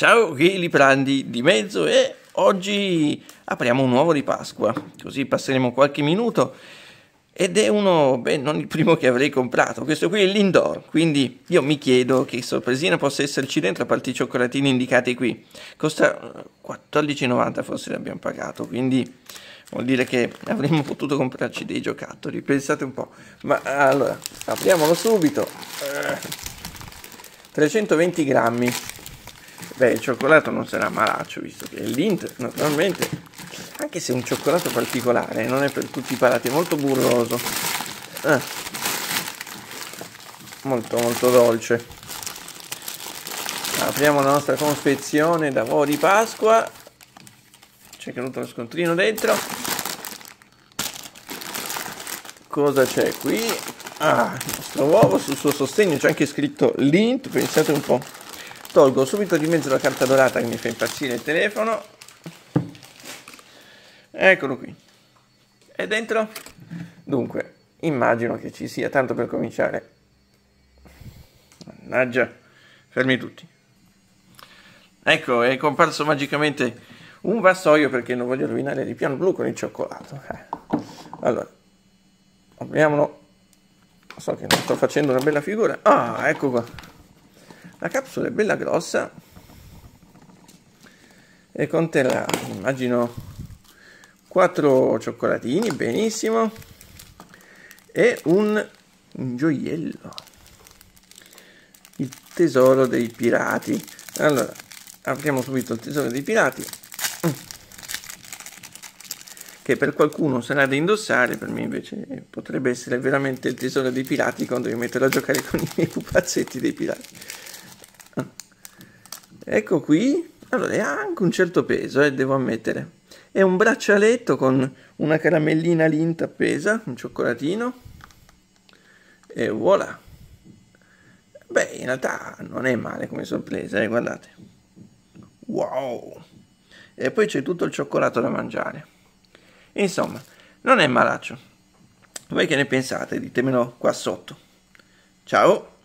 Ciao, che li prendi di mezzo e oggi apriamo un uovo di Pasqua, così passeremo qualche minuto ed è uno, non il primo che avrei comprato, questo qui è l'Indor, quindi io mi chiedo che sorpresina possa esserci dentro a parte i cioccolatini indicati qui, costa 14,90 forse l'abbiamo pagato, quindi vuol dire che avremmo potuto comprarci dei giocattoli, pensate un po', ma allora apriamolo subito, 320 grammi, beh il cioccolato non sarà malaccio visto che è Lindt naturalmente, anche se è un cioccolato particolare, non è per tutti i palati, è molto burroso, molto dolce. Apriamo la nostra confezione d'uovo di Pasqua, c'è caduto lo scontrino dentro, cosa c'è qui? Ah, il nostro uovo, sul suo sostegno c'è anche scritto Lindt, pensate un po'. Tolgo subito di mezzo la carta dorata che mi fa impazzire il telefono, eccolo qui, è dentro? Dunque, immagino che ci sia, tanto per cominciare, mannaggia, fermi tutti, ecco è comparso magicamente un vassoio perché non voglio rovinare il piano blu con il cioccolato. Allora, apriamolo. So che non sto facendo una bella figura. Ah, ecco qua. La capsula è bella grossa e conterrà, immagino, 4 cioccolatini, benissimo, e un gioiello. Il tesoro dei pirati. Allora, apriamo subito il tesoro dei pirati. Che per qualcuno sarà da indossare, per me invece potrebbe essere veramente il tesoro dei pirati quando mi metterò a giocare con i miei pupazzetti dei pirati. Ecco qui, allora ha anche un certo peso, devo ammettere, è un braccialetto con una caramellina Lindt appesa, un cioccolatino e voilà. Beh, in realtà non è male come sorpresa, guardate, wow. E poi c'è tutto il cioccolato da mangiare. Insomma, non è malaccio. Voi che ne pensate? Ditemelo qua sotto. Ciao!